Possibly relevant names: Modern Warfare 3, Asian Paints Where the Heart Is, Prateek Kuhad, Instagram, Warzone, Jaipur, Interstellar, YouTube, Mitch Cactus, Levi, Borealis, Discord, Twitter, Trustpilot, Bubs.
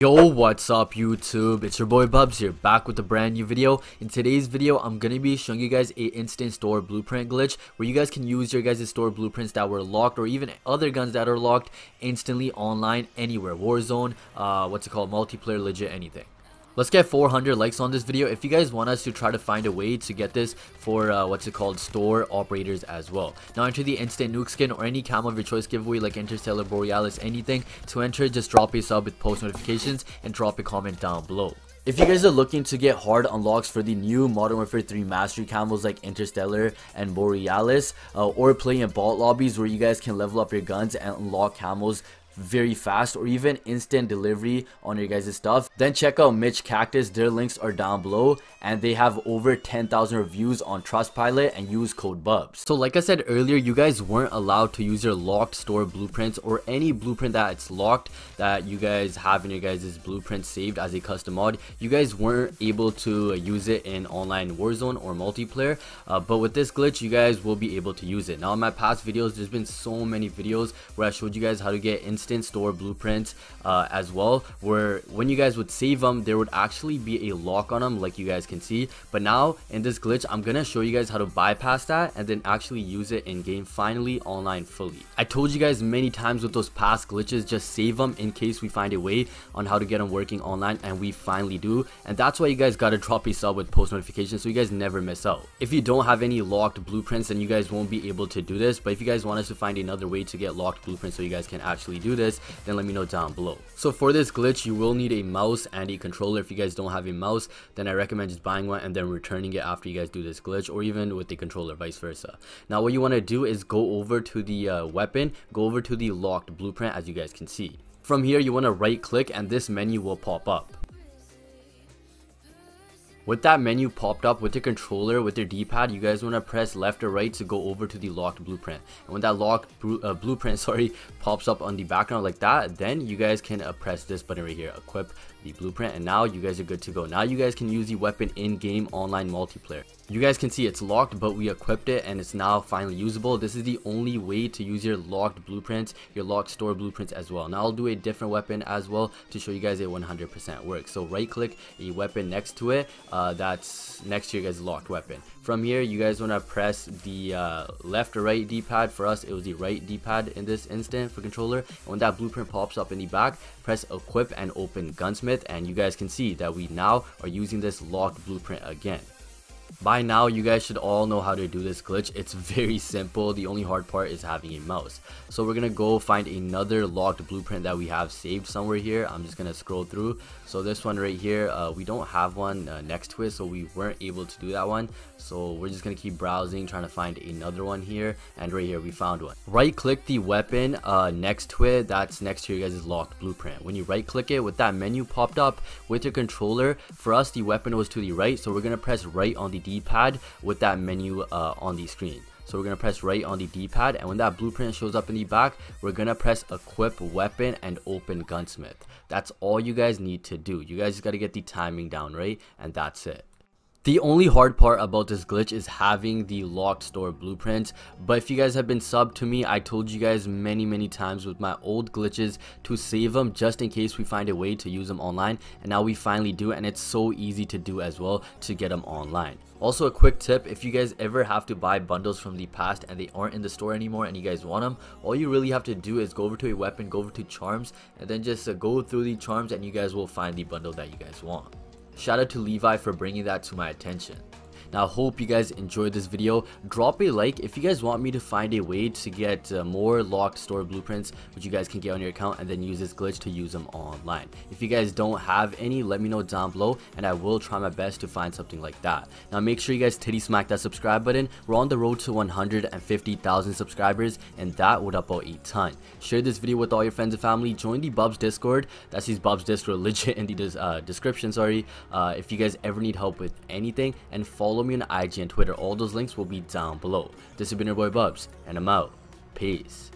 Yo, what's up YouTube, it's your boy Bubs here, back with a brand new video. In today's video, I'm gonna be showing you guys a instant store blueprint glitch where you guys can use your guys' store blueprints that were locked or even other guns that are locked instantly online anywhere. Warzone, multiplayer, legit anything. Let's get 400 likes on this video if you guys want us to try to find a way to get this for store operators as well. Now enter the instant nuke skin or any camo of your choice giveaway like Interstellar, Borealis, anything. To enter, just drop a sub with post notifications and drop a comment down below. If you guys are looking to get hard unlocks for the new Modern Warfare 3 mastery camos like Interstellar and Borealis, or playing in bot lobbies where you guys can level up your guns and unlock camos very fast or even instant delivery on your guys' stuff, then check out Mitch Cactus. Their links are down below and they have over 10,000 reviews on Trustpilot, and use code Bubs. So like I said earlier, you guys weren't allowed to use your locked store blueprints or any blueprint that's locked that you guys have in your guys' blueprint saved as a custom mod. You guys weren't able to use it in online Warzone or multiplayer, but with this glitch you guys will be able to use it. Now in my past videos, there's been so many videos where I showed you guys how to get instant store blueprints as well, where when you guys would save them there would actually be a lock on them like you guys can see. But now in this glitch I'm gonna show you guys how to bypass that and then actually use it in game finally online fully. I told you guys many times with those past glitches, just save them in case we find a way on how to get them working online, and we finally do. And that's why you guys gotta drop a sub with post notifications so you guys never miss out. If you don't have any locked blueprints then you guys won't be able to do this, but if you guys want us to find another way to get locked blueprints so you guys can actually do this, then let me know down below. So for this glitch you will need a mouse and a controller. If you guys don't have a mouse then I recommend just buying one and then returning it after you guys do this glitch, or even with the controller, vice versa. Now what you want to do is go over to the weapon, go over to the locked blueprint as you guys can see. From here you want to right click and this menu will pop up. With that menu popped up, with your controller, with your D-pad, you guys want to press left or right to go over to the locked blueprint. And when that locked blueprint pops up on the background like that, then you guys can press this button right here, equip the blueprint, and now you guys are good to go. Now you guys can use the weapon in game online multiplayer. You guys can see it's locked, but we equipped it and it's now finally usable. This is the only way to use your locked blueprints, your locked store blueprints as well. Now I'll do a different weapon as well to show you guys it 100% works. So right click a weapon next to it, that's next to your guys' locked weapon. From here you guys want to press the left or right D-pad. For us it was the right D-pad in this instant for controller. And when that blueprint pops up in the back, press equip and open gunsmith, and you guys can see that we now are using this locked blueprint again. By now you guys should all know how to do this glitch. It's very simple. The only hard part is having a mouse. So we're gonna go find another locked blueprint that we have saved somewhere here. I'm just gonna scroll through. So this one right here, we don't have one next to it, so we weren't able to do that one. So we're just gonna keep browsing, trying to find another one here, and right here we found one. Right click the weapon next to it, that's next to your guys' locked blueprint. When you right click it, with that menu popped up, with your controller, for us the weapon was to the right, so we're gonna press right on the D-pad with that menu on the screen. So we're gonna press right on the D-pad, and when that blueprint shows up in the back we're gonna press equip weapon and open gunsmith. That's all you guys need to do. You guys just gotta get the timing down right, and that's it. The only hard part about this glitch is having the locked store blueprints, but if you guys have been subbed to me, I told you guys many times with my old glitches to save them just in case we find a way to use them online, and now we finally do, and it's so easy to do as well to get them online. Also a quick tip, if you guys ever have to buy bundles from the past and they aren't in the store anymore and you guys want them, all you really have to do is go over to a weapon, go over to charms, and then just go through the charms and you guys will find the bundle that you guys want. Shout out to Levi for bringing that to my attention. Now I hope you guys enjoyed this video. Drop a like if you guys want me to find a way to get more locked store blueprints which you guys can get on your account and then use this glitch to use them online. If you guys don't have any, let me know down below and I will try my best to find something like that. Now make sure you guys titty smack that subscribe button. We're on the road to 150,000 subscribers and that would up out a ton. Share this video with all your friends and family. Join the Bubs Discord. That's his Bubs Discord legit in the description, if you guys ever need help with anything, and follow me on IG and Twitter. All those links will be down below. This has been your boy Bubs, and I'm out. Peace.